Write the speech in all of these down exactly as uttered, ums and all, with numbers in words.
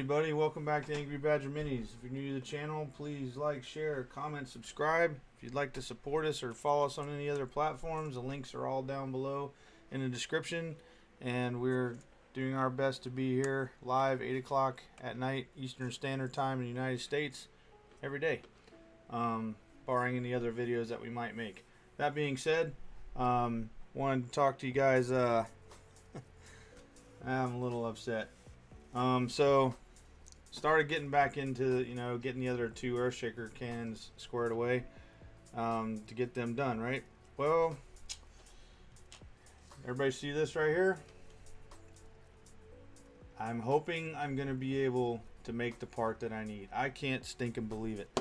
everybody. Welcome back to Angry Badger Minis. If you're new to the channel, please like, share, comment, subscribe. If you'd like to support us or follow us on any other platforms, the links are all down below in the description. And we're doing our best to be here live eight o'clock at night Eastern Standard Time in the United States every day, um, barring any other videos that we might make. That being said, um, wanted to talk to you guys. Uh, I'm a little upset. Um, so started getting back into, you know, getting the other two Earthshaker cans squared away, um, to get them done, right? Well, everybody see this right here? I'm hoping I'm going to be able to make the part that I need. I can't stink and believe it.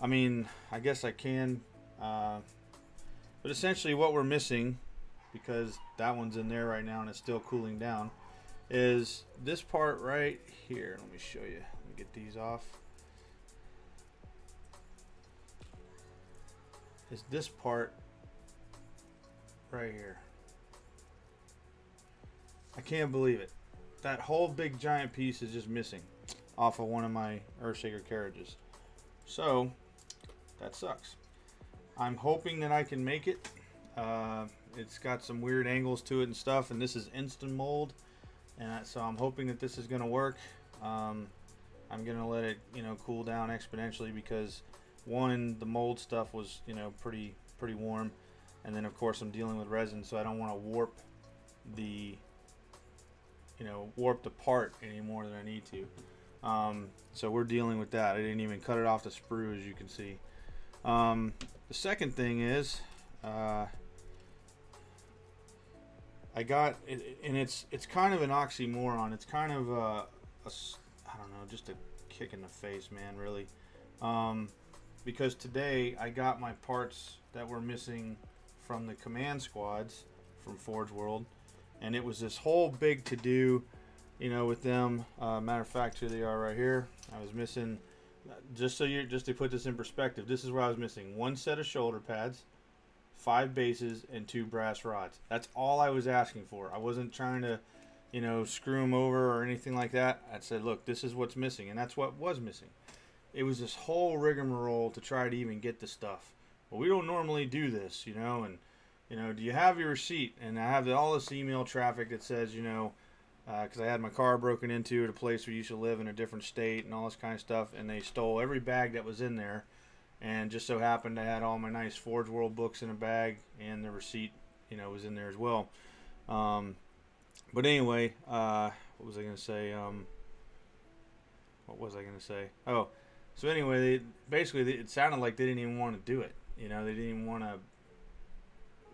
I mean, I guess I can, uh, but essentially what we're missing, because that one's in there right now and it's still cooling down, is this part right here. Let me show you. Let me get these off. It's this part right here. I can't believe it. That whole big giant piece is just missing off of one of my Earthshaker carriages. So that sucks. I'm hoping that I can make it. Uh, it's got some weird angles to it and stuff, and this is instant mold. And so I'm hoping that this is going to work. Um, I'm going to let it, you know, cool down exponentially because, one, the mold stuff was, you know, pretty pretty warm, and then of course I'm dealing with resin, so I don't want to warp the, you know, warp the part any more than I need to. Um, so we're dealing with that. I didn't even cut it off the sprue, as you can see. Um, the second thing is, Uh, I got, and it's it's kind of an oxymoron. It's kind of a, a I don't know, just a kick in the face, man, really. Um, because today I got my parts that were missing from the command squads from Forge World, and it was this whole big to-do, you know, with them. Uh, matter of fact, here they are right here. I was missing, just so you just to put this in perspective, this is where I was missing one set of shoulder pads, five bases, and two brass rods. That's all I was asking for. I wasn't trying to, you know, screw them over or anything like that. I said, look, this is what's missing, and that's what was missing. It was this whole rigmarole to try to even get the stuff. Well, we don't normally do this, you know, and, you know, do you have your receipt? And I have all this email traffic that says, you know, because uh, I had my car broken into at a place where you should live in a different state and all this kind of stuff, and they stole every bag that was in there. And just so happened I had all my nice Forge World books in a bag, and the receipt, you know, was in there as well. Um, but anyway, uh, what was I going to say? Um, what was I going to say? Oh, so anyway, they, basically they, it sounded like they didn't even want to do it. You know, they didn't even want to,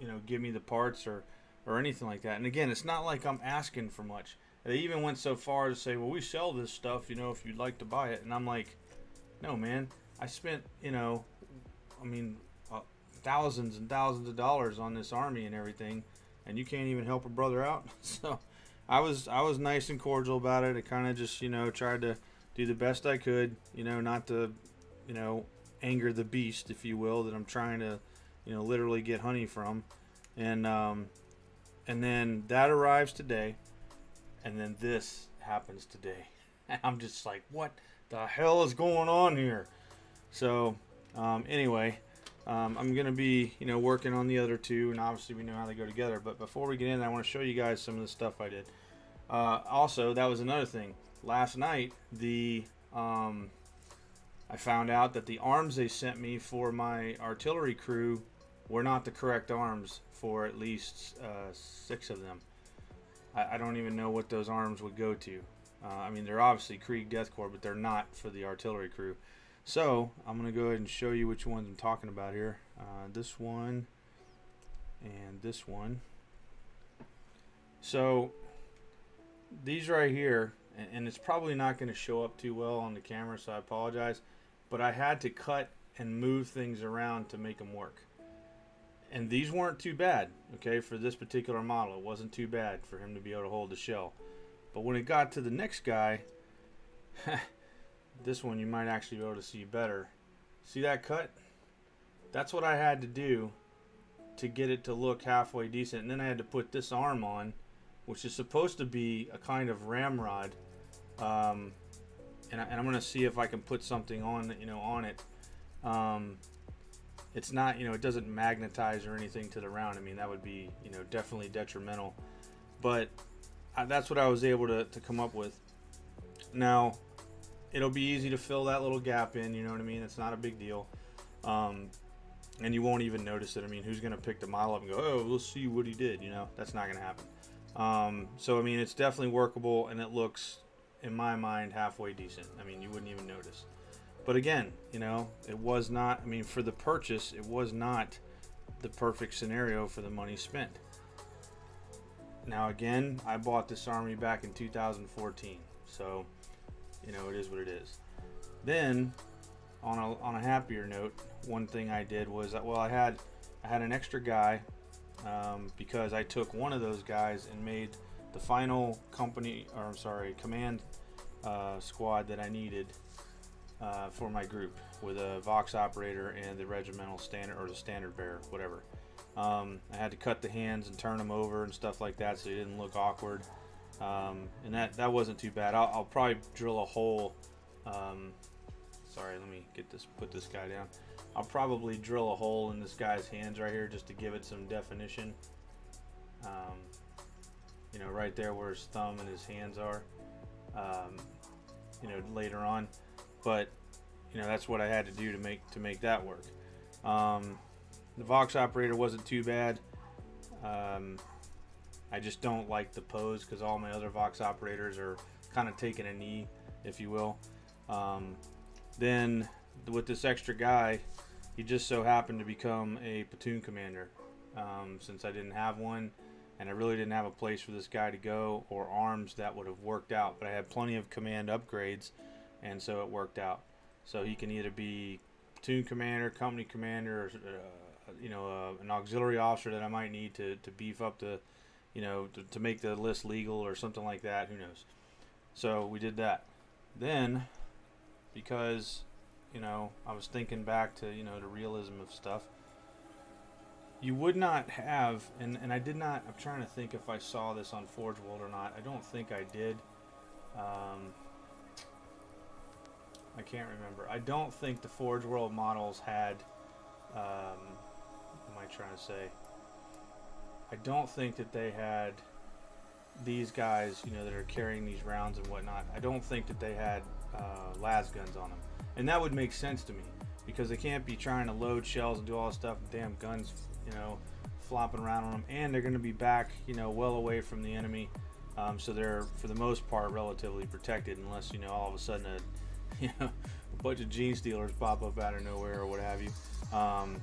you know, give me the parts or, or anything like that. And again, it's not like I'm asking for much. They even went so far to say, well, we sell this stuff, you know, if you'd like to buy it. And I'm like, no, man. I spent, you know, I mean, uh, thousands and thousands of dollars on this army and everything, and you can't even help a brother out. So I was I was nice and cordial about it. I kind of just, you know, tried to do the best I could, you know, not to, you know, anger the beast, if you will, that I'm trying to, you know, literally get honey from. And um, and then that arrives today, and then this happens today. I'm just like, what the hell is going on here? So um, anyway, um, I'm going to be, you know, working on the other two, and obviously we know how they go together. But before we get in, I want to show you guys some of the stuff I did. Uh, also, that was another thing. Last night, the um, I found out that the arms they sent me for my artillery crew were not the correct arms for at least uh, six of them. I, I don't even know what those arms would go to. Uh, I mean, they're obviously Krieg Death Korps, but they're not for the artillery crew. So I'm going to go ahead and show you which ones I'm talking about here. Uh, this one and this one. So these right here, and, and it's probably not going to show up too well on the camera, so I apologize. But I had to cut and move things around to make them work. And these weren't too bad, okay, for this particular model. It wasn't too bad for him to be able to hold the shell. But when it got to the next guy, this one you might actually be able to see better. See that cut? That's what I had to do to get it to look halfway decent. And then I had to put this arm on, which is supposed to be a kind of ramrod, um, and, I, and I'm gonna see if I can put something on, you know, on it. Um, it's not, you know, it doesn't magnetize or anything to the round. I mean, that would be, you know, definitely detrimental. But I, that's what I was able to, to come up with. Now, it'll be easy to fill that little gap in. You know what I mean? It's not a big deal. Um, and you won't even notice it. I mean, who's gonna pick the model up and go, oh, we'll see what he did? You know, that's not gonna happen. Um, so I mean, it's definitely workable, and it looks, in my mind, halfway decent. I mean, you wouldn't even notice. But again, you know, it was not, I mean, for the purchase, it was not the perfect scenario for the money spent. Now again, I bought this army back in two thousand fourteen, so, you know, it is what it is. Then on a, on a happier note, one thing I did was that, well, I had I had an extra guy, um, because I took one of those guys and made the final company, or I'm sorry, command uh, squad that I needed uh, for my group, with a Vox operator and the regimental standard, or the standard bearer, whatever. Um, I had to cut the hands and turn them over and stuff like that, so it didn't look awkward. Um, and that that wasn't too bad. I'll, I'll probably drill a hole. Um, sorry, let me get this. Put this guy down. I'll probably drill a hole in this guy's hands right here just to give it some definition. Um, you know, right there where his thumb and his hands are, um, you know, later on. But, you know, that's what I had to do to make to make that work. Um, the Vox operator wasn't too bad. Um, I just don't like the pose, because all my other Vox operators are kind of taking a knee, if you will. Um, then with this extra guy, he just so happened to become a platoon commander, um, since I didn't have one. And I really didn't have a place for this guy to go, or arms that would have worked out. But I had plenty of command upgrades, and so it worked out. So he can either be platoon commander, company commander, or, uh, you know, uh, an auxiliary officer that I might need to, to beef up the, you know, to, to make the list legal or something like that. Who knows? So we did that. Then, because, you know, I was thinking back to, you know, the realism of stuff. You would not have, and, and I did not, I'm trying to think if I saw this on Forge World or not. I don't think I did. Um, I can't remember. I don't think the Forge World models had, um, what am I trying to say? I don't think that they had these guys, you know, that are carrying these rounds and whatnot. I don't think that they had uh, las guns on them. And that would make sense to me, because they can't be trying to load shells and do all this stuff with damn guns, you know, flopping around on them. And they're going to be back, you know, well away from the enemy. Um, so they're, for the most part, relatively protected, unless, you know, all of a sudden a, you know, a bunch of gene stealers pop up out of nowhere or what have you. Um,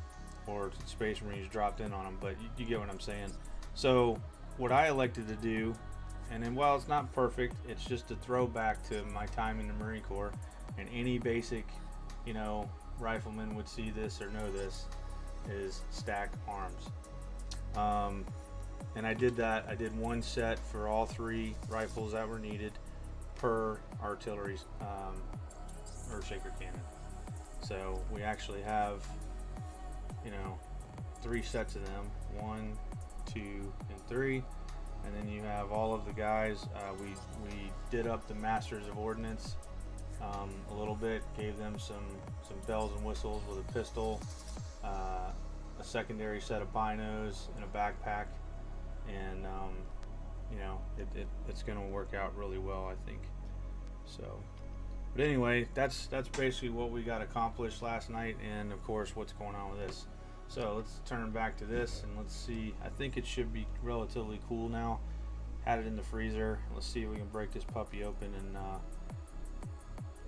or Space Marines dropped in on them, but you, you get what I'm saying. So what I elected to do, and then while it's not perfect, it's just a throwback to my time in the Marine Corps. And any basic, you know, rifleman would see this or know this, is stack arms. Um, and I did that. I did one set for all three rifles that were needed per artillery um, Earthshaker cannon. So we actually have, you know, three sets of them, one, two, and three. And then you have all of the guys. Uh, we, we did up the Masters of Ordnance um, a little bit, gave them some some bells and whistles with a pistol, uh, a secondary set of binos, and a backpack, and um, you know, it, it, it's going to work out really well, I think. So, but anyway, that's that's basically what we got accomplished last night, and of course, what's going on with this. So let's turn back to this and let's see. I think it should be relatively cool now. Had it in the freezer. Let's see if we can break this puppy open and. Uh,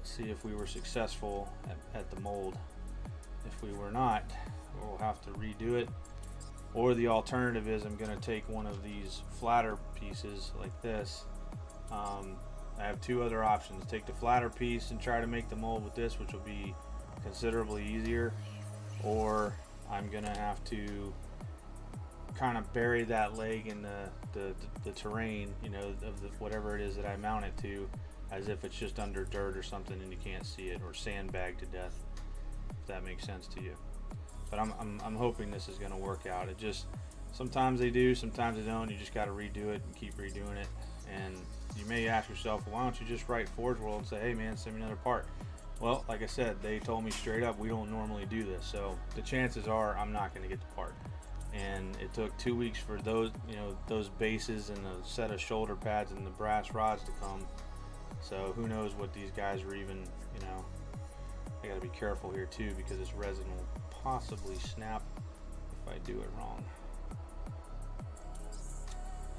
see if we were successful at, at the mold. If we were not, we'll have to redo it, or the alternative is I'm going to take one of these flatter pieces like this. um, I have two other options. Take the flatter piece and try to make the mold with this, which will be considerably easier, or I'm gonna have to kind of bury that leg in the, the, the, the terrain, you know, of the, whatever it is that I mount it to, as if it's just under dirt or something and you can't see it, or sandbagged to death, if that makes sense to you. But I'm, I'm, I'm hoping this is gonna work out. It just, sometimes they do, sometimes they don't. You just gotta redo it and keep redoing it. And you may ask yourself, why don't you just write Forge World and say, hey man, send me another part? Well, like I said, they told me straight up, we don't normally do this, so the chances are I'm not going to get the part. And it took two weeks for those, you know, those bases and a set of shoulder pads and the brass rods to come. So who knows what these guys were even, you know. I got to be careful here too, because this resin will possibly snap if I do it wrong.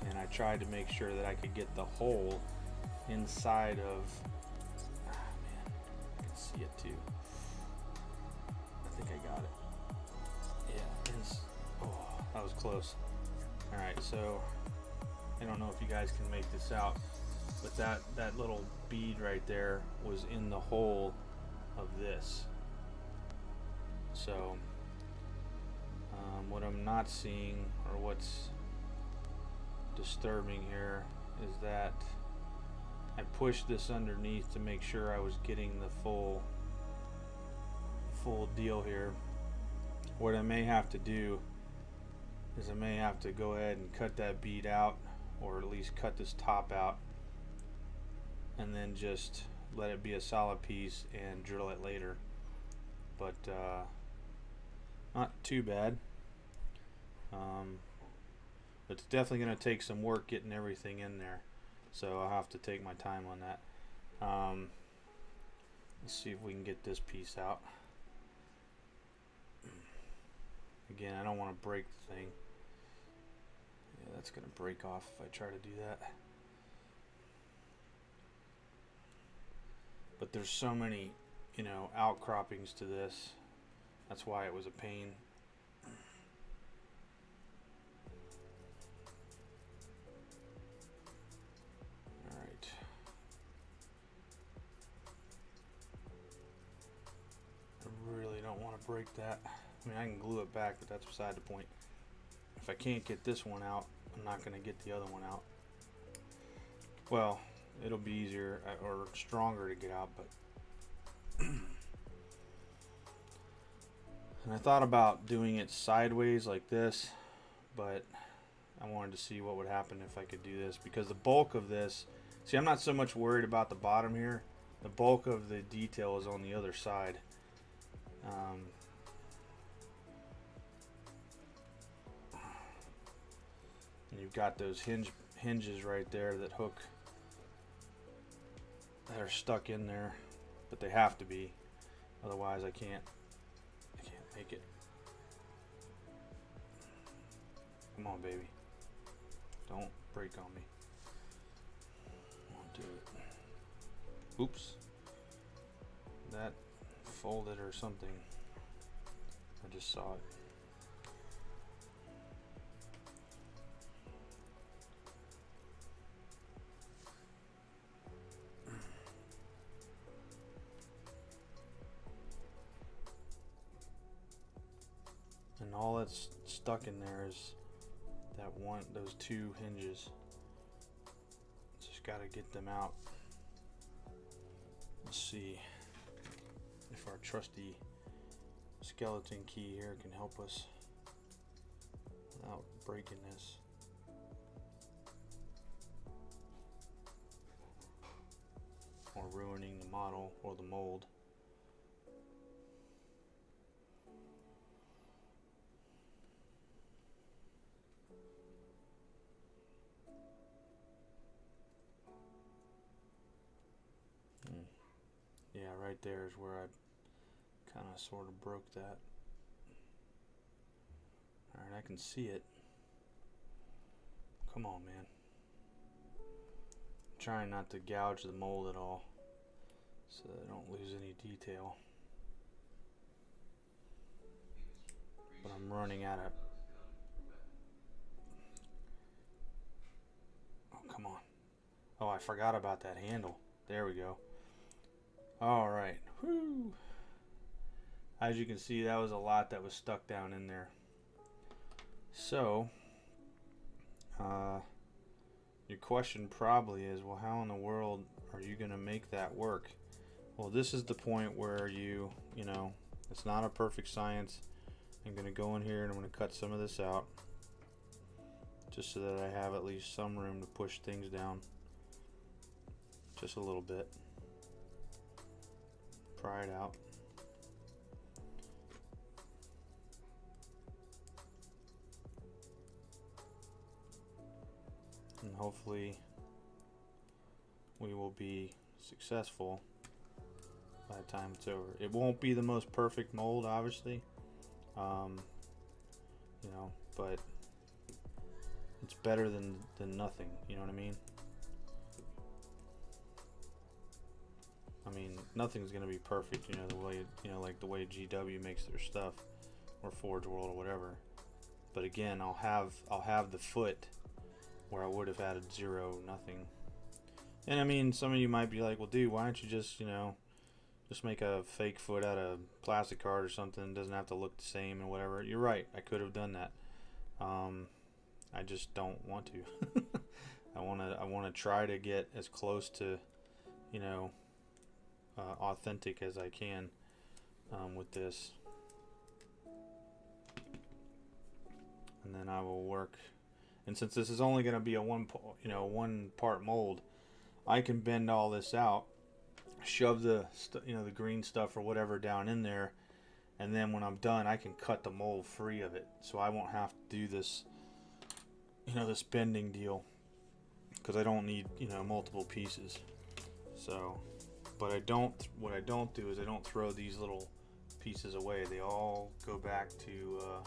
And I tried to make sure that I could get the hole inside of. See it too. I think I got it. Yeah, it's, oh, that was close. All right, so I don't know if you guys can make this out, but that that little bead right there was in the hole of this. So um, what I'm not seeing, or what's disturbing here, is that I pushed this underneath to make sure I was getting the full full deal here. What I may have to do is I may have to go ahead and cut that bead out, or at least cut this top out, and then just let it be a solid piece and drill it later. But uh, not too bad. Um, it's definitely going to take some work getting everything in there. So I'll have to take my time on that. Um, let's see if we can get this piece out. Again, I don't want to break the thing. Yeah, that's going to break off if I try to do that. But there's so many, you know, outcroppings to this. That's why it was a pain. Break that. I mean, I can glue it back, but that's beside the point. If I can't get this one out, I'm not going to get the other one out. Well, it'll be easier or stronger to get out, but and I thought about doing it sideways like this, but I wanted to see what would happen if I could do this, because the bulk of this, see, I'm not so much worried about the bottom here. The bulk of the detail is on the other side. Um, and you've got those hinge hinges right there that hook, that are stuck in there, but they have to be, otherwise I can't I can't make it. Come on, baby, don't break on me. Won't do it. Oops, that folded or something. I just saw it. And all that's stuck in there is that one, those two hinges. Just gotta get them out. Let's see if our trusty skeleton key here can help us without breaking this. Or ruining the model or the mold. Hmm. Yeah, right there is where I kind of sort of broke that. Alright, I can see it. Come on, man. I'm trying not to gouge the mold at all so that I don't lose any detail. But I'm running out of. Oh, come on. Oh, I forgot about that handle. There we go. Alright. Whoo! As you can see, that was a lot that was stuck down in there. So, uh, your question probably is, well, how in the world are you going to make that work? Well, this is the point where you, you know, it's not a perfect science. I'm going to go in here and I'm going to cut some of this out just so that I have at least some room to push things down. just a little bit. Pry it out. And hopefully we will be successful by the time it's over. It won't be the most perfect mold, obviously, um, you know, but it's better than, than nothing, you know what I mean? I mean, nothing's gonna be perfect, you know, the way, you know, like the way G W makes their stuff, or Forge World or whatever. But again, I'll have, I'll have the foot where I would have added zero, nothing. And I mean, some of you might be like, well, dude, why don't you just, you know, just make a fake foot out of plastic card or something? It doesn't have to look the same and whatever. You're right. I could have done that. Um, I just don't want to. I want to, I want to try to get as close to, you know, uh, authentic as I can, um, with this. And then I will work. And since this is only going to be a one, you know, one part mold, I can bend all this out, shove the, you know, the green stuff or whatever down in there, and then when I'm done, I can cut the mold free of it, so I won't have to do this, you know, this bending deal, because I don't need, you know, multiple pieces. So, but I don't, what I don't do is I don't throw these little pieces away. They all go back to, uh,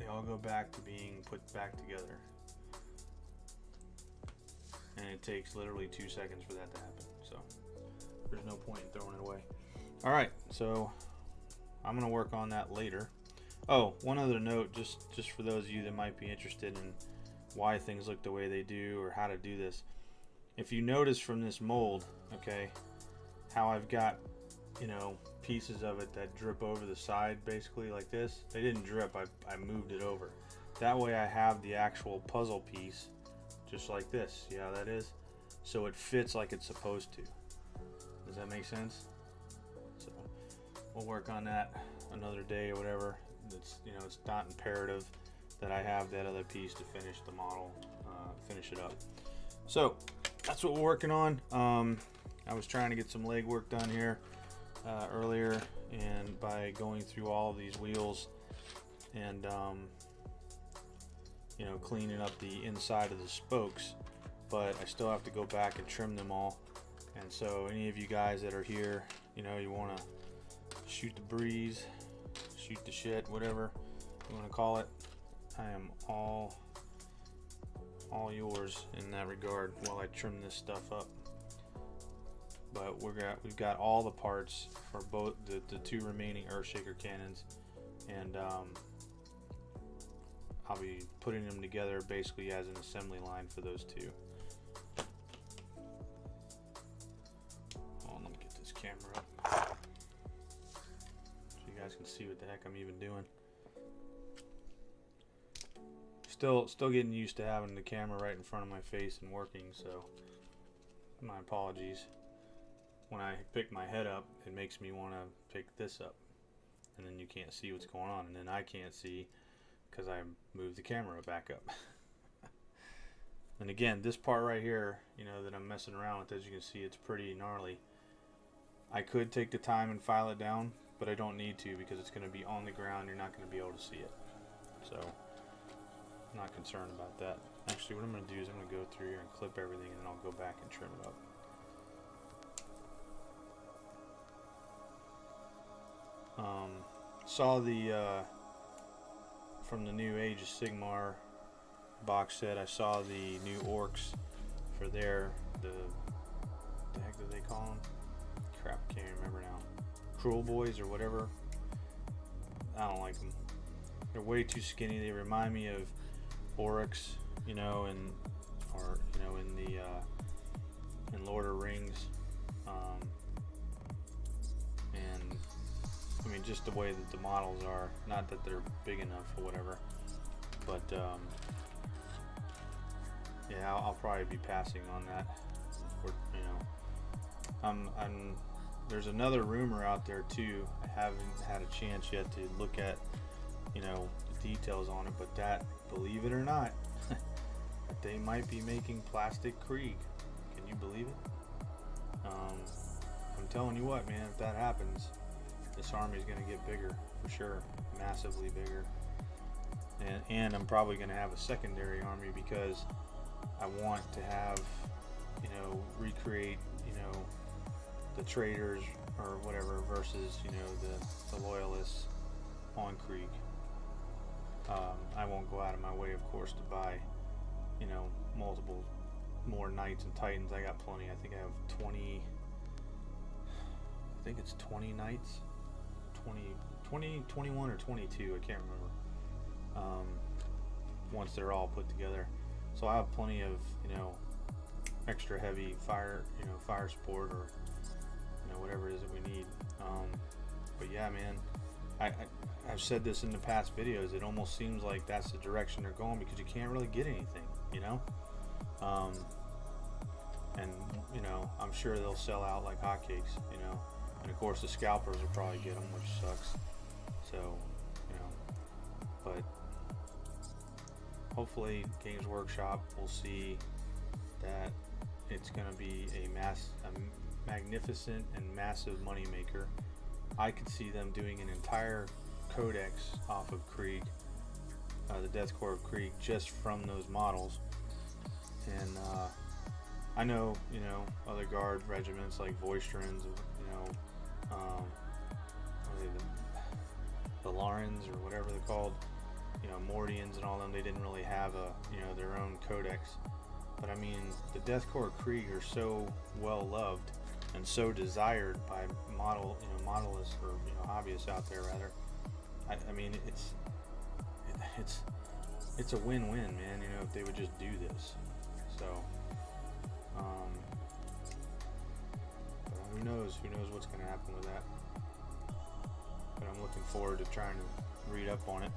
they all go back to being put back together. And it takes literally two seconds for that to happen, so there's no point in throwing it away. All right, so I'm gonna work on that later. Oh, one other note, just just for those of you that might be interested in why things look the way they do or how to do this. If you notice from this mold, okay, how I've got, you know, pieces of it that drip over the side, basically like this. They didn't drip, I, I moved it over. That way I have the actual puzzle piece just like this. Yeah, that is. So it fits like it's supposed to. Does that make sense? So we'll work on that another day or whatever. It's, you know, it's not imperative that I have that other piece to finish the model, uh, finish it up. So that's what we're working on. Um, I was trying to get some leg work done here uh, earlier, and by going through all of these wheels and um, you know, cleaning up the inside of the spokes, but I still have to go back and trim them all. And so any of you guys that are here, you know, you want to shoot the breeze, shoot the shit, whatever you want to call it, I am all all yours in that regard while I trim this stuff up. But we're got we've got all the parts for both the, the two remaining Earthshaker cannons, and um I'll be putting them together basically as an assembly line for those two. Hold on, let me get this camera up so you guys can see what the heck I'm even doing. Still, still getting used to having the camera right in front of my face and working, so my apologies. When I pick my head up, it makes me want to pick this up, and then you can't see what's going on, and then I can't see because I moved the camera back up. And again, this part right here, you know, that I'm messing around with, as you can see, it's pretty gnarly. I could take the time and file it down, but I don't need to because it's going to be on the ground. You're not going to be able to see it. So I'm not concerned about that. Actually, what I'm going to do is I'm going to go through here and clip everything, and then I'll go back and trim it up. Um, saw the... Uh, from the New Age of Sigmar box set, I saw the new orcs for their, the, what the heck do they call them? Crap, I can't remember now. Cruel Boys or whatever. I don't like them. They're way too skinny. They remind me of Oryx, you know, and or you know, in the uh, in Lord of the Rings, um, and. I mean, just the way that the models are, not that they're big enough or whatever, but um, yeah, I'll, I'll probably be passing on that. Or, you know, um, I'm, there's another rumor out there too. I haven't had a chance yet to look at, you know, the details on it, but that, believe it or not, that they might be making plastic Krieg. Can you believe it? Um, I'm telling you what, man, if that happens, this army is going to get bigger for sure, massively bigger. And, and I'm probably going to have a secondary army because I want to have, you know, recreate, you know, the traders or whatever versus, you know, the, the loyalists on Krieg. Um, I won't go out of my way, of course, to buy, you know, multiple more knights and titans. I got plenty. I think I have twenty. I think it's twenty knights, twenty, twenty, twenty-one, or twenty-two. I can't remember. Um, once they're all put together, so I have plenty of, you know, extra heavy fire, you know, fire support or, you know, whatever it is that we need. Um, but yeah, man, I, I I've said this in the past videos. It almost seems like that's the direction they're going because you can't really get anything, you know. Um, and you know, I'm sure they'll sell out like hotcakes, you know. And of course, the scalpers will probably get them, which sucks. So, you know, but. Hopefully Games Workshop will see that it's going to be a mass, a magnificent and massive money maker. I could see them doing an entire codex off of Krieg, uh, the Death Korps of Krieg, just from those models. And uh, I know, you know, other guard regiments like Voistrans, you know, um, what are they, the, the Laurens or whatever they're called. You know, Mordians and all them, they didn't really have a, you know, their own codex. But I mean, the Death Korps of Krieg are so well loved and so desired by model, you know, modelists or, you know, hobbyists out there rather. I, I mean, it's it, it's it's a win-win, man. You know, if they would just do this. So, um, but who knows? Who knows what's going to happen with that? But I'm looking forward to trying to read up on it.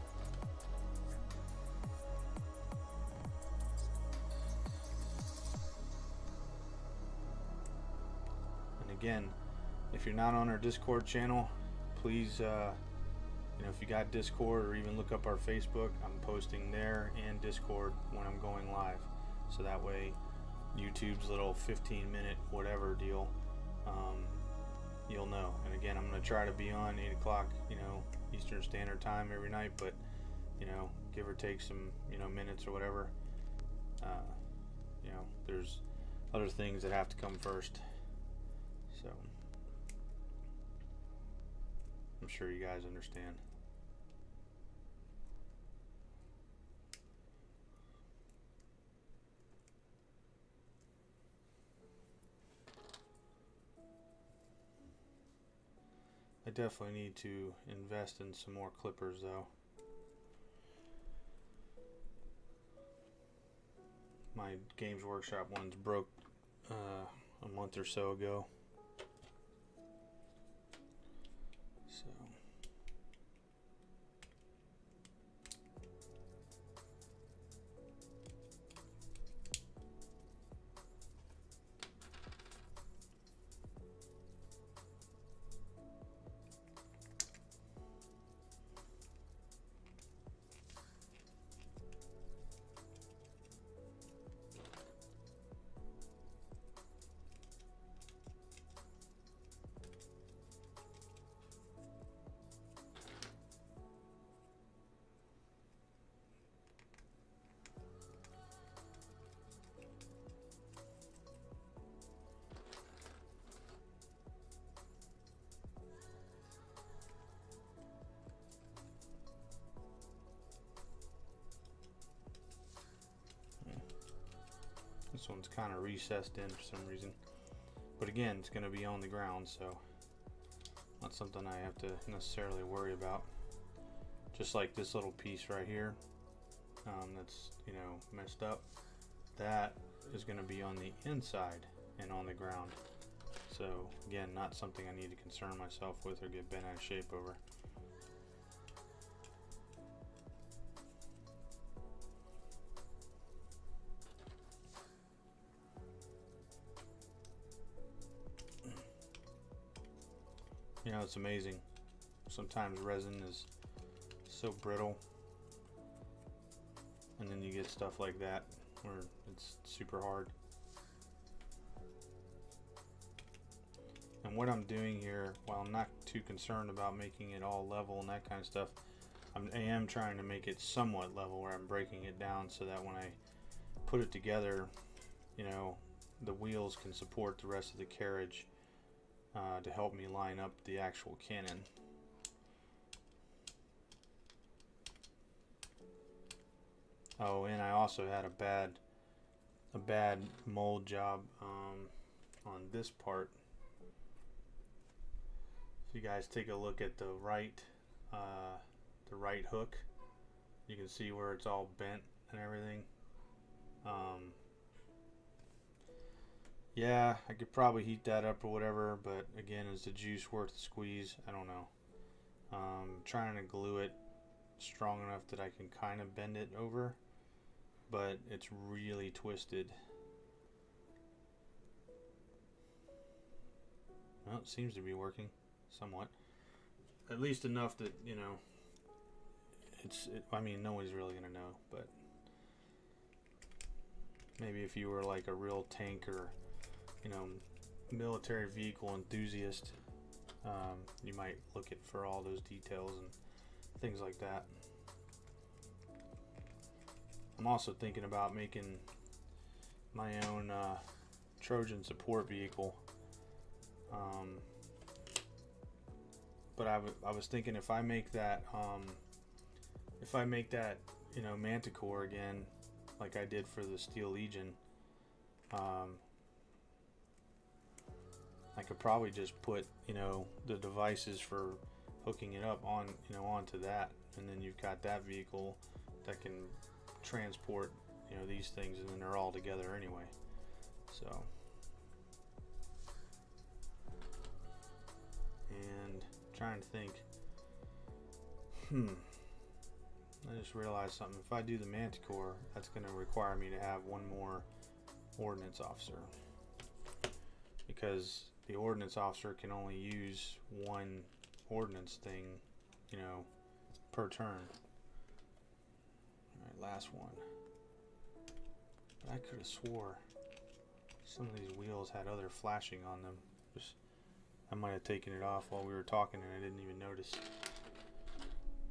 Again, if you're not on our Discord channel, please, uh, you know, if you got Discord or even look up our Facebook, I'm posting there and Discord when I'm going live. So that way, YouTube's little fifteen minute whatever deal, um, you'll know. And again, I'm going to try to be on eight o'clock, you know, Eastern Standard Time every night, but, you know, give or take some, you know, minutes or whatever. Uh, you know, there's other things that have to come first. So, I'm sure you guys understand. I definitely need to invest in some more clippers, though. My Games Workshop one's broke uh, a month or so ago. This one's kind of recessed in for some reason, but again, it's going to be on the ground, so not something I have to necessarily worry about. Just like this little piece right here, um, that's, you know, messed up, that is going to be on the inside and on the ground. So again, not something I need to concern myself with or get bent out of shape over. You know, it's amazing. Sometimes resin is so brittle, and then you get stuff like that where it's super hard. And what I'm doing here, while I'm not too concerned about making it all level and that kind of stuff, I'm, I am trying to make it somewhat level where I'm breaking it down so that when I put it together, you know, the wheels can support the rest of the carriage uh, to help me line up the actual cannon. Oh, and I also had a bad a bad mold job um, on this part. If you guys take a look at the right uh, the right hook, you can see where it's all bent and everything. Um, yeah, I could probably heat that up or whatever, but again, is the juice worth the squeeze? I don't know. Um, trying to glue it strong enough that I can kind of bend it over, but it's really twisted. Well, it seems to be working somewhat, at least enough that, you know, it's it, I mean, nobody's really gonna know, but maybe if you were like a real tank or, you know, military vehicle enthusiast, um, you might look at for all those details and things like that. I'm also thinking about making my own uh, Trojan support vehicle. Um, but I, I was thinking if I make that, um, if I make that, you know, Manticore again, like I did for the Steel Legion, um, I could probably just put, you know, the devices for hooking it up on, you know, onto that, and then you've got that vehicle that can transport, you know, these things, and then they're all together anyway. So, and trying to think, hmm I just realized something. If I do the Manticore, that's going to require me to have one more ordnance officer, because the ordnance officer can only use one ordinance thing, you know, per turn. All right, last one. But I could have swore some of these wheels had other flashing on them. Just, I might have taken it off while we were talking and I didn't even notice.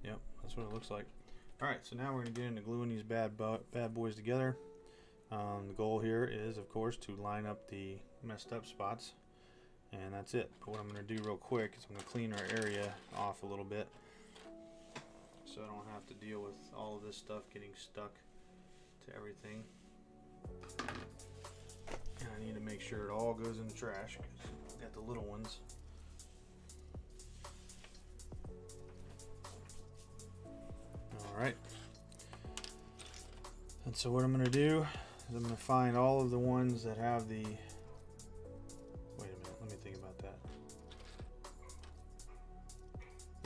Yep, that's what it looks like. All right, so now we're gonna get into gluing these bad bo bad boys together. Um, the goal here is, of course, to line up the messed up spots. And that's it. But what I'm going to do real quick is I'm going to clean our area off a little bit so I don't have to deal with all of this stuff getting stuck to everything. And I need to make sure it all goes in the trash because I've got the little ones. Alright. And so what I'm going to do is I'm going to find all of the ones that have the...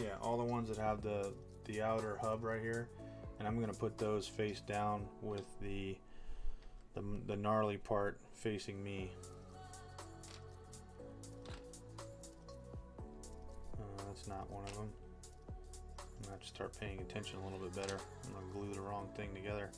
Yeah, all the ones that have the the outer hub right here, and I'm gonna put those face down with the the, the gnarly part facing me. Uh, that's not one of them. I'm gonna have to start paying attention a little bit better. I'm gonna glue the wrong thing together.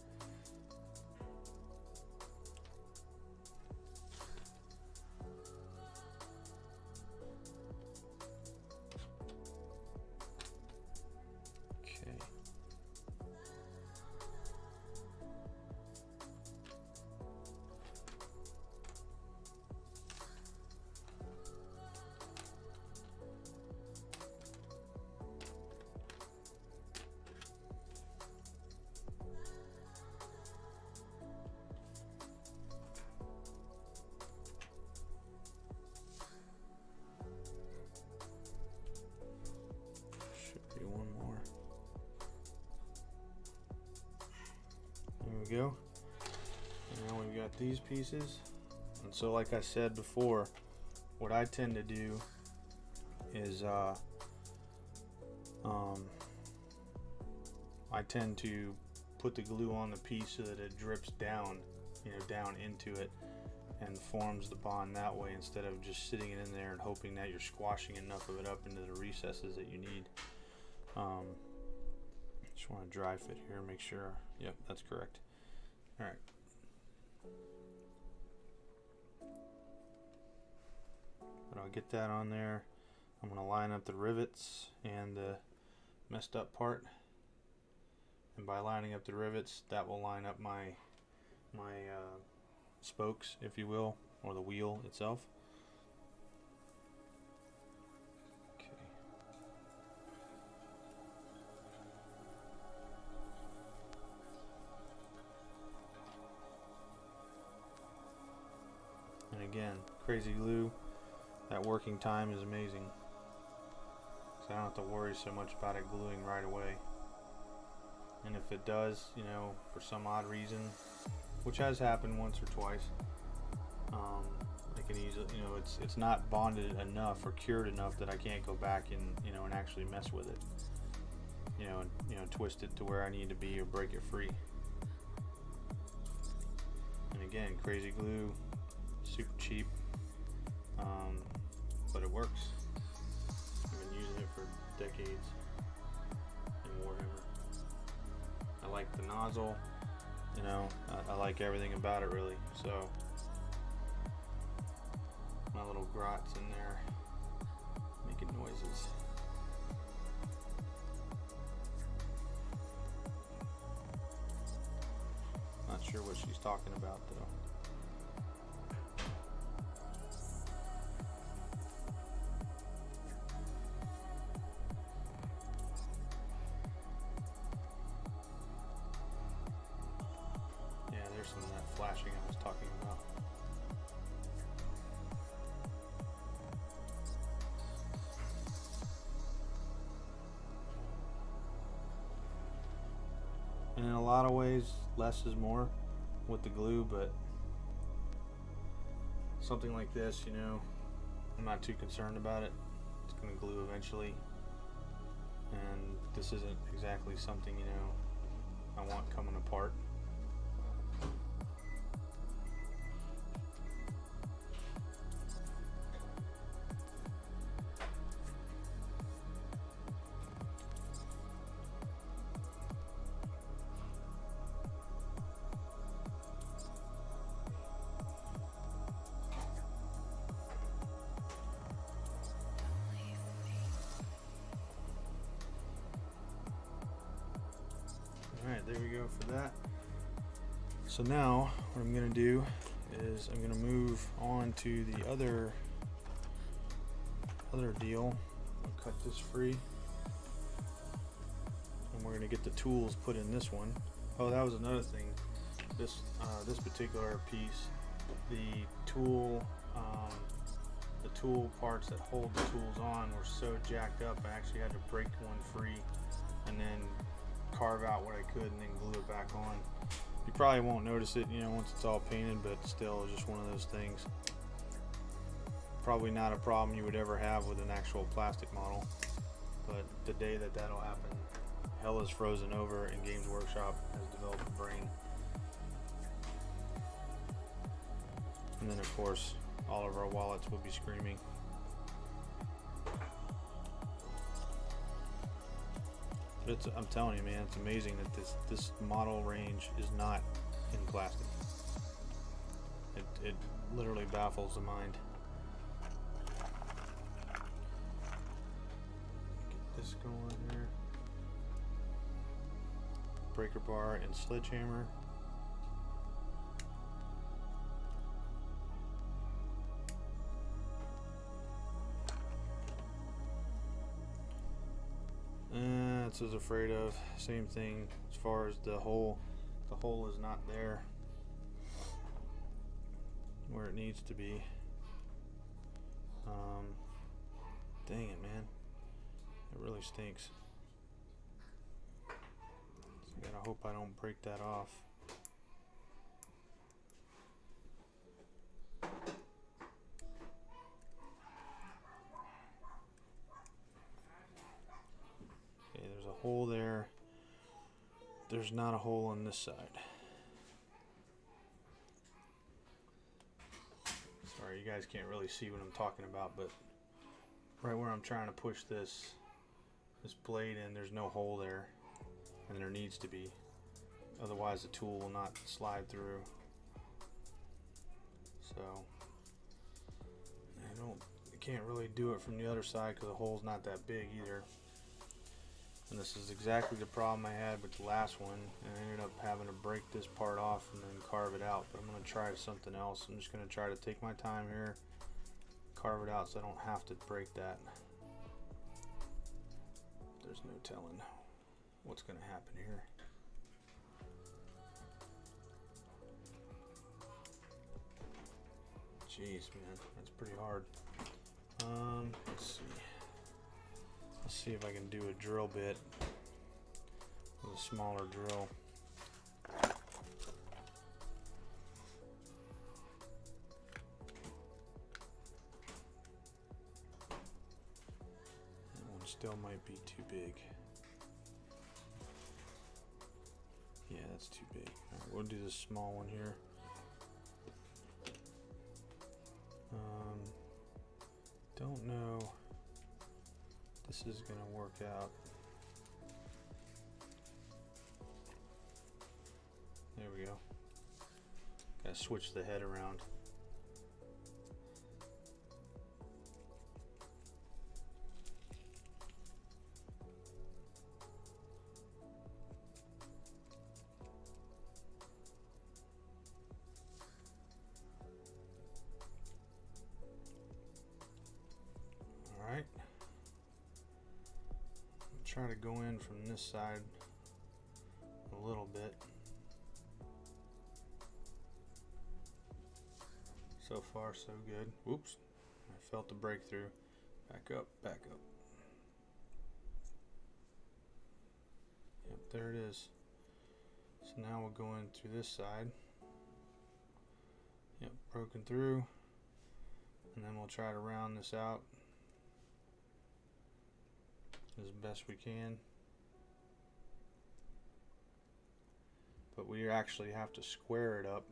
Go. And now we've got these pieces. And so, like I said before, what I tend to do is uh, um, I tend to put the glue on the piece so that it drips down, you know, down into it and forms the bond that way, instead of just sitting it in there and hoping that you're squashing enough of it up into the recesses that you need. Um, just want to dry fit here, make sure. Yep, that's correct. All right. but I'll get that on there. I'm going to line up the rivets and the messed up part, and by lining up the rivets, that will line up my my uh, spokes, if you will, or the wheel itself. And again, crazy glue, that working time is amazing. So I don't have to worry so much about it gluing right away. And if it does, you know, for some odd reason, which has happened once or twice, um, I can easily, you know, it's it's not bonded enough or cured enough that I can't go back and, you know, and actually mess with it. You know, and, you know, twist it to where I need to be or break it free. And again, crazy glue. Super cheap, um, but it works. I've been using it for decades in Warhammer. I like the nozzle, you know, I, I like everything about it really. So, my little grots in there making noises. Not sure what she's talking about though. Some of that flashing I was talking about. And in a lot of ways, less is more with the glue, but something like this, you know, I'm not too concerned about it. It's going to glue eventually. And this isn't exactly something, you know, I want coming apart. Alright, there we go for that. So now what I'm going to do is I'm going to move on to the other other deal. I'll cut this free. And we're going to get the tools put in this one. Oh, that was another thing. This, uh, this particular piece, the tool, um, the tool parts that hold the tools on were so jacked up I actually had to break one free and then carve out what I could and then glue it back on. You probably won't notice it, you know, once it's all painted, but still, just one of those things. Probably not a problem you would ever have with an actual plastic model, but the day that that'll happen, hell is frozen over and Games Workshop has developed a brain. And then, of course, all of our wallets will be screaming. It's, I'm telling you, man, it's amazing that this this model range is not in plastic. It, it literally baffles the mind. Get this going here. Breaker bar and sledgehammer. I was afraid of same thing as far as the hole. The hole is not there where it needs to be. Um, dang it, man, it really stinks. So I gotta hope I don't break that off. Hole there. There's not a hole on this side. Sorry, you guys can't really see what I'm talking about, but right where I'm trying to push this this blade in, there's no hole there, and there needs to be. Otherwise, the tool will not slide through. So I don't, I can't really do it from the other side because the hole's not that big either. And this is exactly the problem I had with the last one, and I ended up having to break this part off and then carve it out. But I'm going to try something else. I'm just going to try to take my time here, carve it out so I don't have to break that. There's no telling what's going to happen here. Jeez, man, that's pretty hard. Um, let's see. Let's see if I can do a drill bit with a smaller drill. That one still might be too big. Yeah, that's too big. All right, we'll do this small one here. Um, don't know. This is going to work out. There we go. Gotta switch the head around. Try to go in from this side a little bit. So far, so good. Whoops, I felt the breakthrough. Back up, back up. Yep, there it is. So now we'll go in through this side. Yep, broken through. And then we'll try to round this out as best we can, but we actually have to square it up,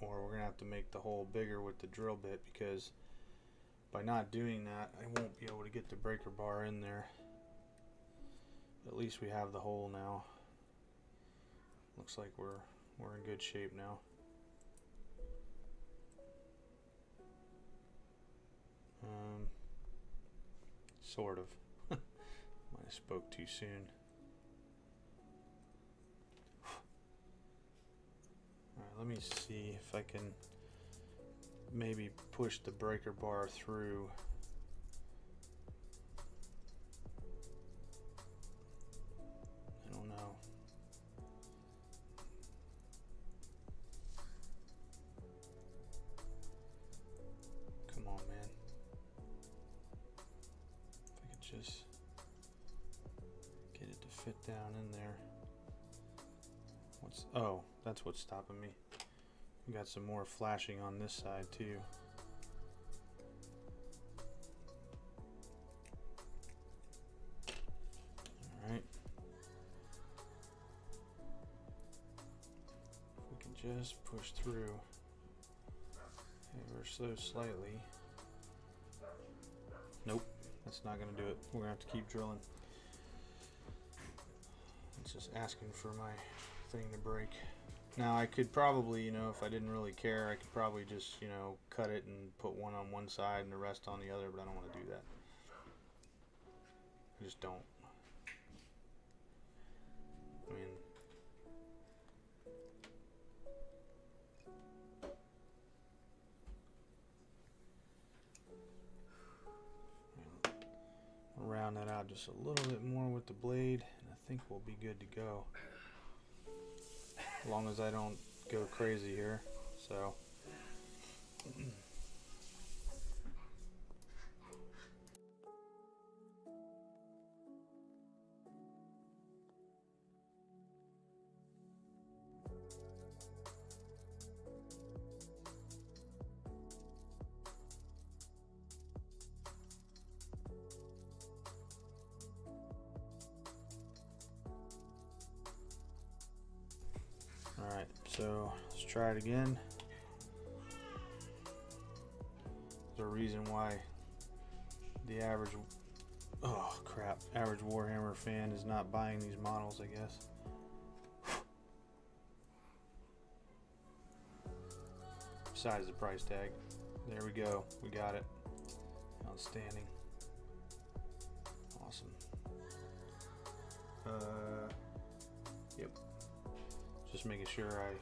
or we're gonna have to make the hole bigger with the drill bit, because by not doing that I won't be able to get the breaker bar in there. At least we have the hole now. Looks like we're we're in good shape now. um, Sort of. Might have spoke too soon. Alright, let me see if I can maybe push the breaker bar through. I don't know. Come on, man. Just get it to fit down in there. What's, oh, that's what's stopping me. We got some more flashing on this side too. All right. We can just push through ever so slightly. Nope. That's not going to do it. We're going to have to keep drilling. It's just asking for my thing to break. Now I could probably, you know, if I didn't really care, I could probably just, you know, cut it and put one on one side and the rest on the other, but I don't want to do that. I just don't. I mean, round that out just a little bit more with the blade, and I think we'll be good to go, as long as I don't go crazy here. So So let's try it again. There's a reason why the average, oh crap, average Warhammer fan is not buying these models, I guess. Besides the price tag. There we go. We got it. Outstanding. Awesome. Uh, yep. Just making sure I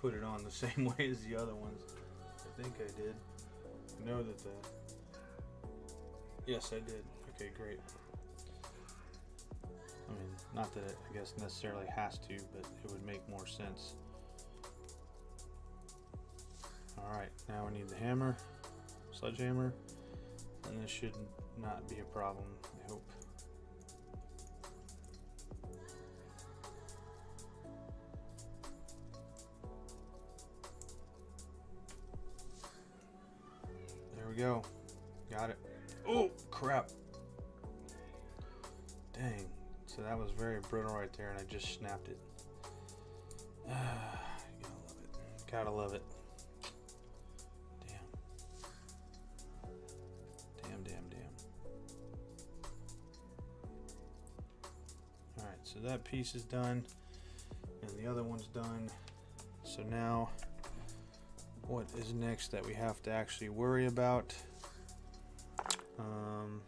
put it on the same way as the other ones. I think I did. I know that the... Yes, I did. Okay, great. I mean, not that it, I guess, necessarily has to, but it would make more sense. Alright, now we need the hammer, sledgehammer, and this should not be a problem, I hope. There we go. Got it. Oh, crap. Dang. So that was very brittle right there, and I just snapped it. Ah, you gotta love it. Gotta love it. Damn. Damn, damn, damn. Alright, so that piece is done, and the other one's done. So now, what is next that we have to actually worry about? Um,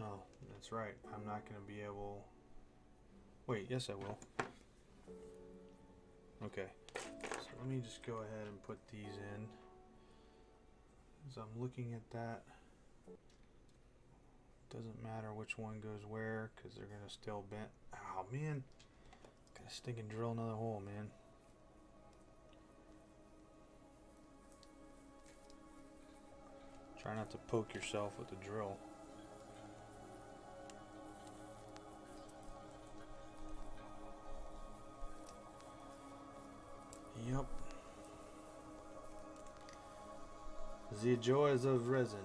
oh, that's right. I'm not going to be able... Wait, yes I will. Okay. So let me just go ahead and put these in. As I'm looking at that, doesn't matter which one goes where, because they're going to still bend. Oh, man. Gotta stink and drill another hole, man. Try not to poke yourself with the drill. Yep. The joys of resin.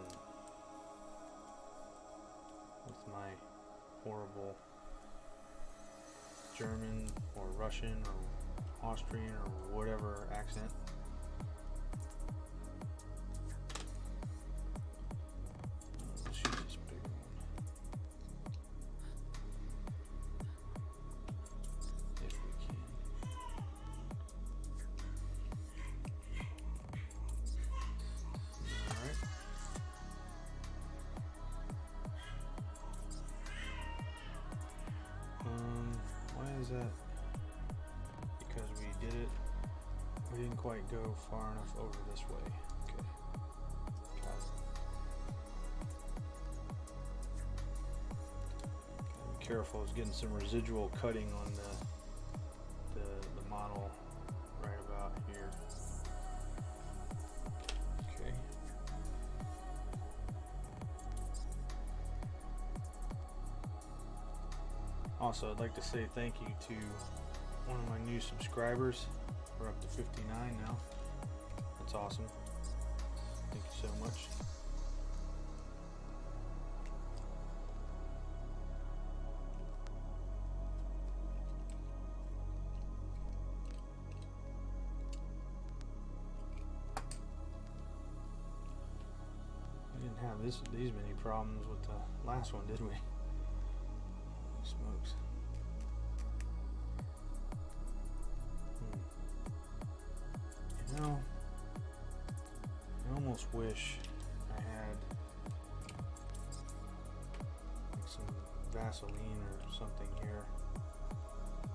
With my horrible German or Russian or Austrian or whatever accent. Go far enough over this way. Okay. Got it. Gotta be careful, it's getting some residual cutting on the, the, the model right about here. Okay. Also, I'd like to say thank you to one of my new subscribers. We're up to fifty-nine now. That's awesome. Thank you so much. We didn't have this these many problems with the last one, did we? Holy smokes. Wish I had like some Vaseline or something here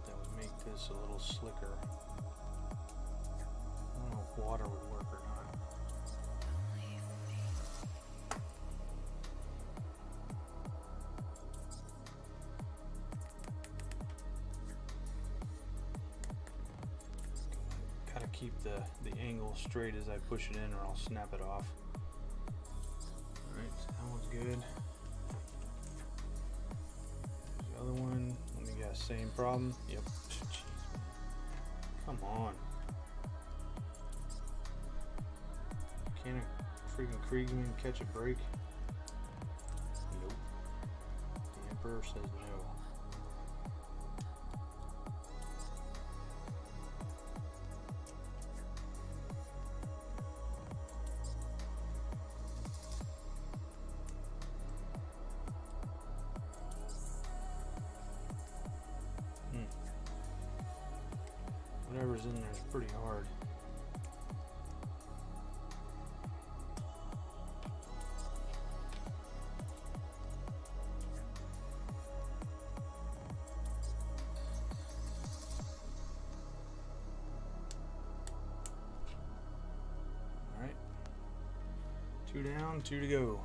that would make this a little slicker. I don't know if water would work or not. Keep the, the angle straight as I push it in or I'll snap it off. Alright, that one's good. The other one, let me guess, same problem. Yep. Jeez. Come on. Can a freaking Kriegman catch a break? Nope. The Emperor says no. Whatever's in there is pretty hard. Two down, two to go.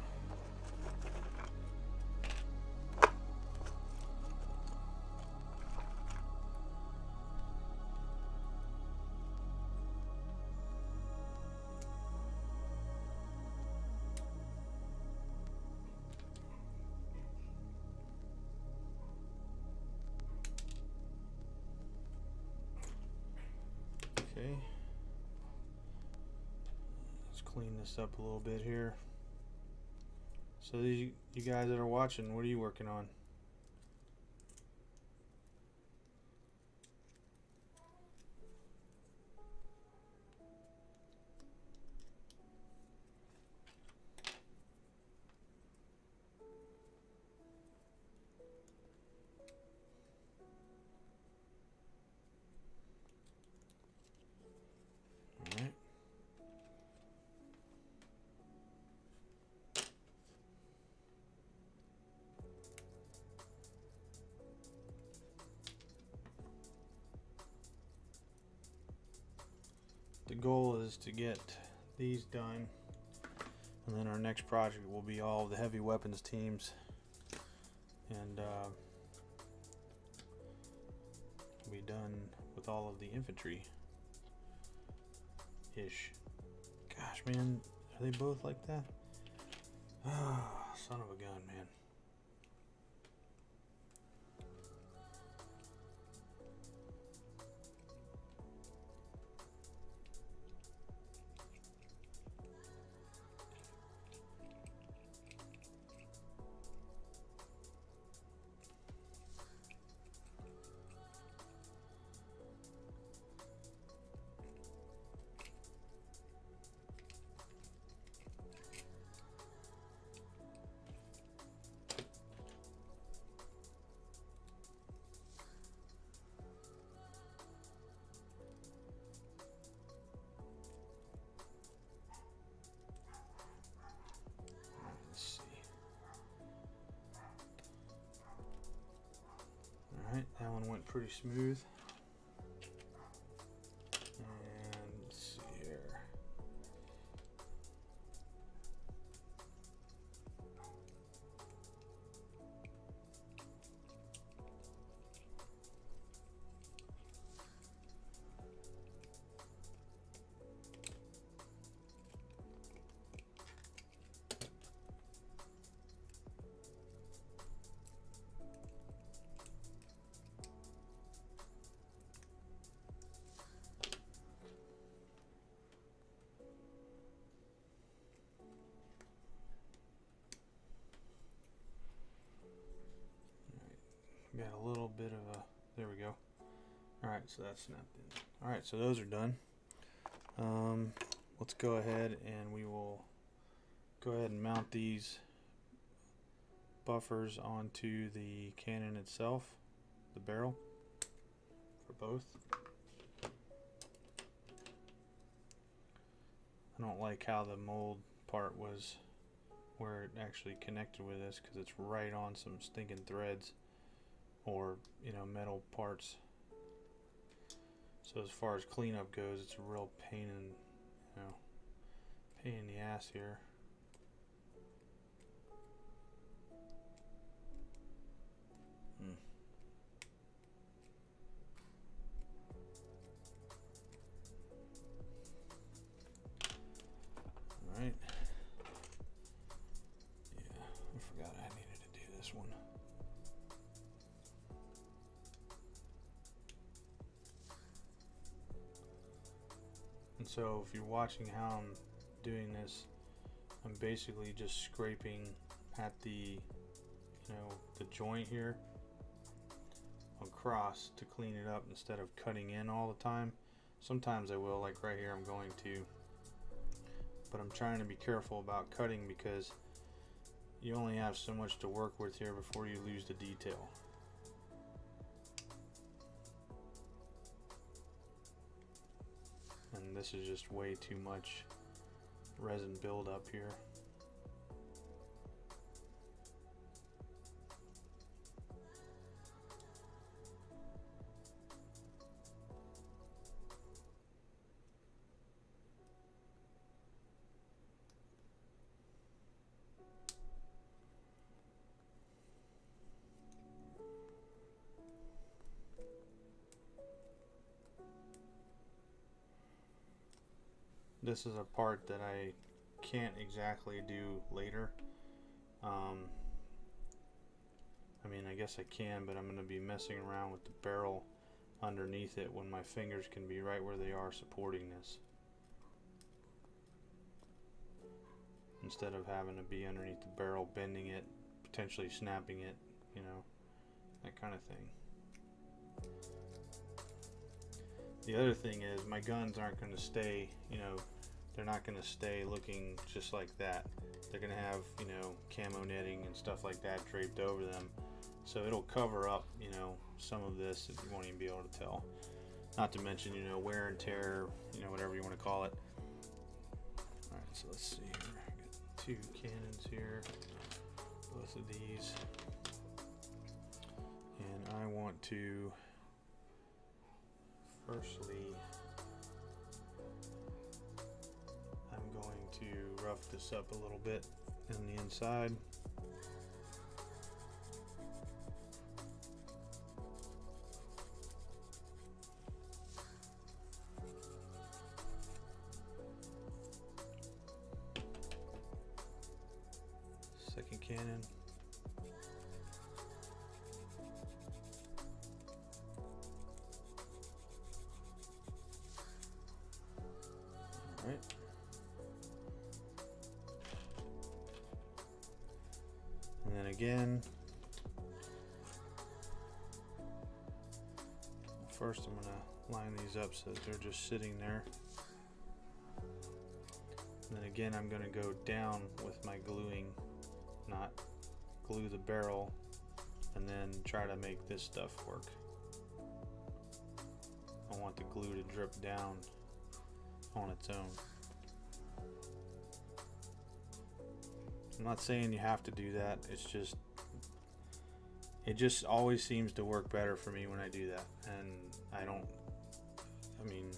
Clean this up a little bit here. So these, you guys that are watching, what are you working on? The goal is to get these done, and then our next project will be all the heavy weapons teams, and uh, we'll be done with all of the infantry ish. Gosh, man, are they both like that? Oh, son of a gun, man. Pretty smooth. And let's see here. Got a little bit of a, there we go. All right, so that's snapped in. All right, so those are done. Um, let's go ahead and we will go ahead and mount these buffers onto the cannon itself, the barrel for both. I don't like how the mold part was where it actually connected with this, because it's right on some stinking threads. Or, you know, metal parts. So as far as cleanup goes, it's a real pain in, you know, pain in the ass here. Hmm. All right. Yeah, I forgot I needed to do this one. So if you're watching how I'm doing this, I'm basically just scraping at the, you know, the joint here across to clean it up instead of cutting in all the time. Sometimes I will, like right here I'm going to, but I'm trying to be careful about cutting because you only have so much to work with here before you lose the detail. And this is just way too much resin buildup here. this is a part that I can't exactly do later. Um, I mean, I guess I can, but I'm going to be messing around with the barrel underneath it when my fingers can be right where they are supporting this, instead of having to be underneath the barrel, bending it, potentially snapping it, you know, that kind of thing. The other thing is my guns aren't going to stay, you know, they're not going to stay looking just like that. They're going to have, you know, camo netting and stuff like that draped over them. So it'll cover up, you know, some of this that you won't even be able to tell. Not to mention, you know, wear and tear, you know, whatever you want to call it. All right, so let's see here. Two cannons here, both of these, and I want to firstly, I'm going to rough this up a little bit on the inside. Second cannon. All right. And then again, first I'm going to line these up so that they're just sitting there. And then again, I'm going to go down with my gluing. Not glue the barrel and then try to make this stuff work. I want the glue to drip down on its own. I'm not saying you have to do that, it's just it just always seems to work better for me when I do that, and I don't I mean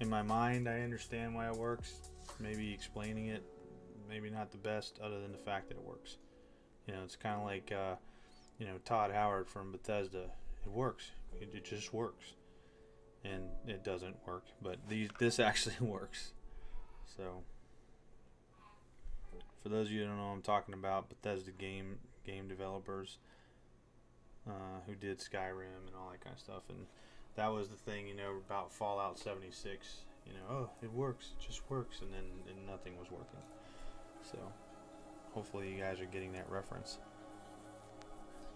in my mind I understand why it works. Maybe explaining it maybe not the best, other than the fact that it works. You know, it's kind of like, uh, you know, Todd Howard from Bethesda. It works. It, it just works. And it doesn't work, but these this actually works. So, for those of you who don't know what I'm talking about, Bethesda game game developers uh, who did Skyrim and all that kind of stuff. And that was the thing, you know, about Fallout seventy-six. You know, oh, it works. It just works. And then and nothing was working. So, hopefully you guys are getting that reference.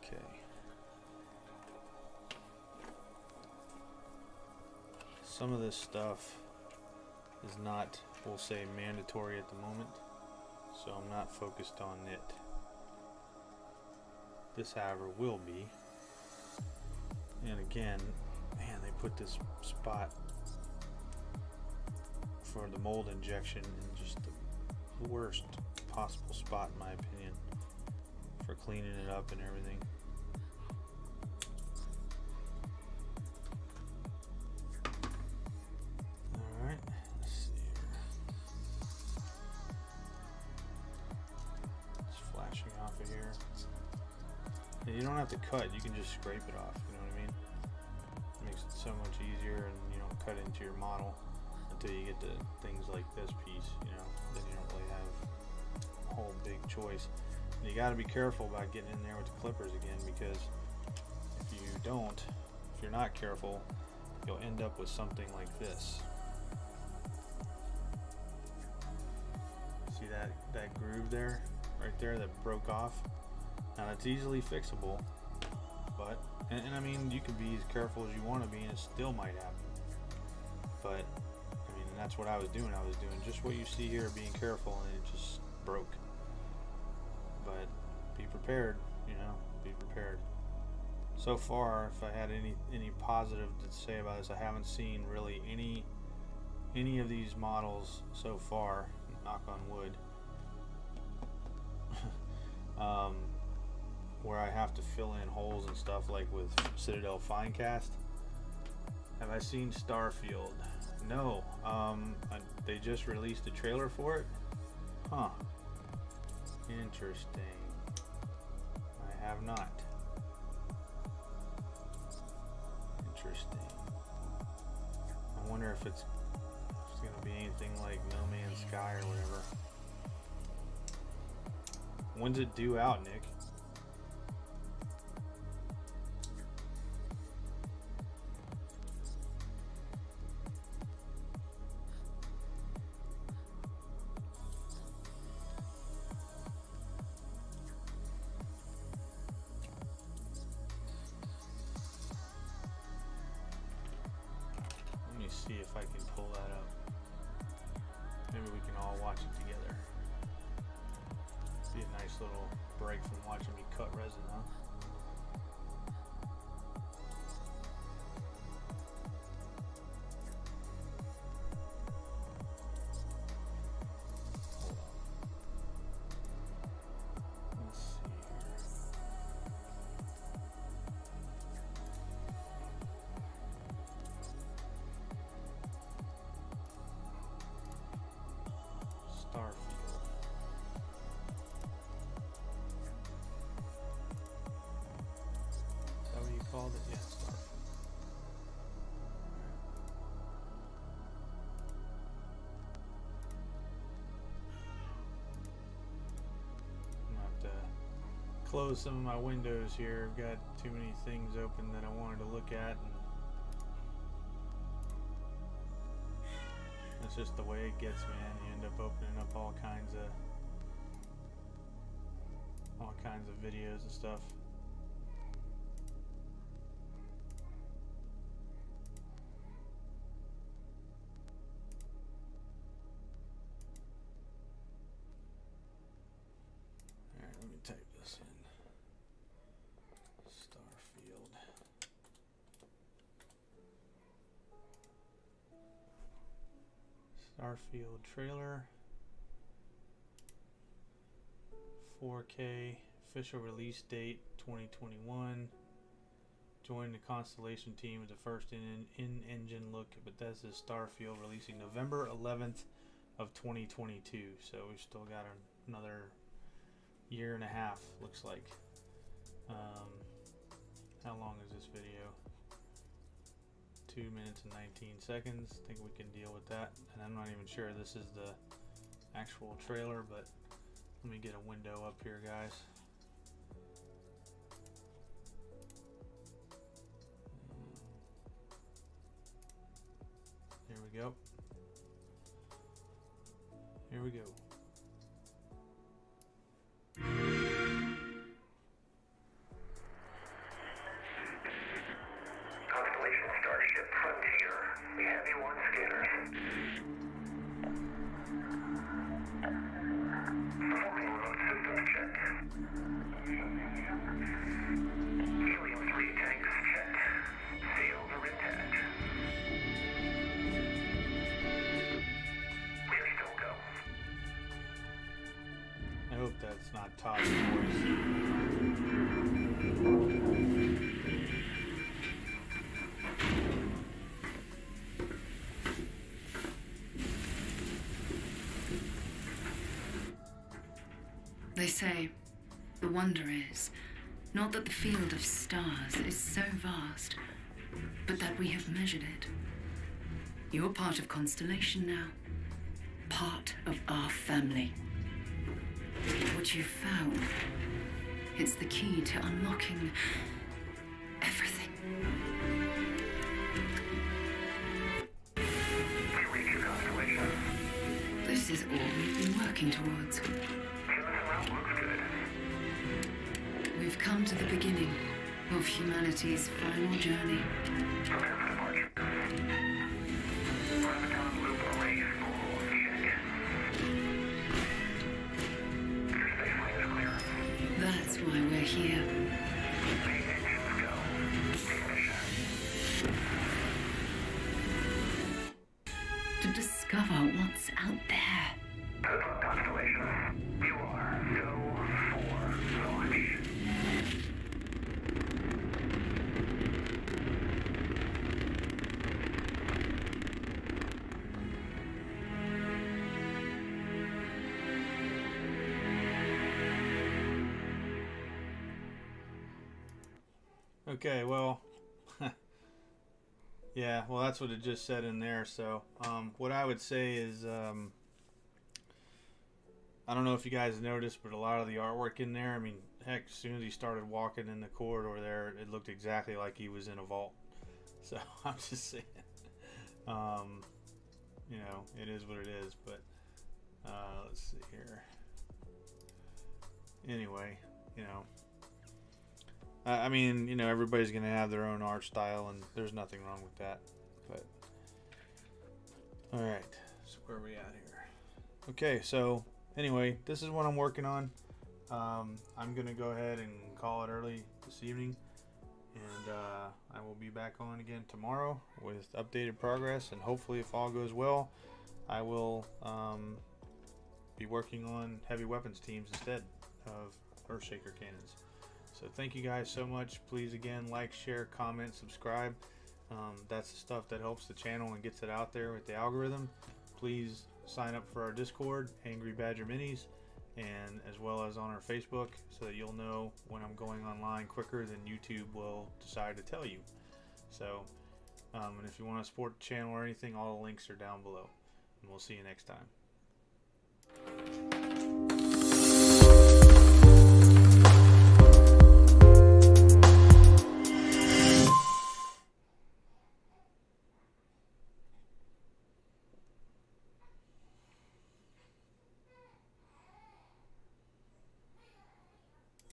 Okay. Some of this stuff is not, we'll say, mandatory at the moment, so I'm not focused on it. This, however, will be. And again, man, they put this spot for the mold injection in just the worst possible spot, in my opinion, for cleaning it up and everything. All right, let's see here. It's flashing off of here. And you don't have to cut; you can just scrape it off. You know what I mean? It makes it so much easier, and you don't cut into your model until you get to things like this piece. You know, then you don't really have a whole big choice. And you got to be careful about getting in there with the clippers again, because if you don't, if you're not careful, you'll end up with something like this. See that that groove there, right there, that broke off? Now that's easily fixable, but and, and I mean, you can be as careful as you want to be, and it still might happen. But and that's what I was doing. I was doing just what you see here, being careful, and it just broke. But be prepared, you know, be prepared. So far, if I had any any positive to say about this, I haven't seen really any any of these models so far, knock on wood, um, where I have to fill in holes and stuff like with Citadel Finecast. Have I seen Starfield? No, um, I, they just released a trailer for it? Huh. Interesting. I have not. Interesting. I wonder if it's, if it's going to be anything like No Man's Sky or whatever. When's it due out, Nick? Close some of my windows here. I've got too many things open that I wanted to look at, and that's just the way it gets, man. You end up opening up all kinds of all kinds of videos and stuff. Starfield trailer, four K, official release date twenty twenty-one. Join the Constellation team with the first in-engine look at Bethesda's Starfield, releasing November eleventh of twenty twenty-two. So we've still got another year and a half, looks like. Um, how long is this video? two minutes and nineteen seconds. I think we can deal with that. And I'm not even sure this is the actual trailer, but let me get a window up here, guys. Here we go. Here we go. That's not Todd's voice. They say, the wonder is, not that the field of stars is so vast, but that we have measured it. You're part of Constellation now, part of our family. What you found, it's the key to unlocking everything. To reach your constellation. This is all we've been working towards. Looks good. We've come to the beginning of humanity's final journey. Prepare for the march. Run the down loop away. Why we're here. To discover what's out there. Total Constellation, you are go for launch. Okay, well, Yeah, well, that's what it just said in there. So um, what I would say is, um, I don't know if you guys noticed, but a lot of the artwork in there, I mean, heck, as soon as he started walking in the corridor there, it looked exactly like he was in a vault. So I'm just saying, um, you know, it is what it is. But uh, let's see here. Anyway, you know. I mean, you know, everybody's going to have their own art style, and there's nothing wrong with that. But all right, so where are we at here? Okay, so anyway, this is what I'm working on. Um, I'm going to go ahead and call it early this evening, and uh, I will be back on again tomorrow with updated progress, and hopefully, if all goes well, I will um, be working on heavy weapons teams instead of Earthshaker cannons. So thank you guys so much. Please, again, like, share, comment, subscribe. Um, that's the stuff that helps the channel and gets it out there with the algorithm. Please sign up for our Discord, Angry Badger Minis, and as well as on our Facebook, so that you'll know when I'm going online quicker than YouTube will decide to tell you. So, um, and if you want to support the channel or anything, all the links are down below. And we'll see you next time.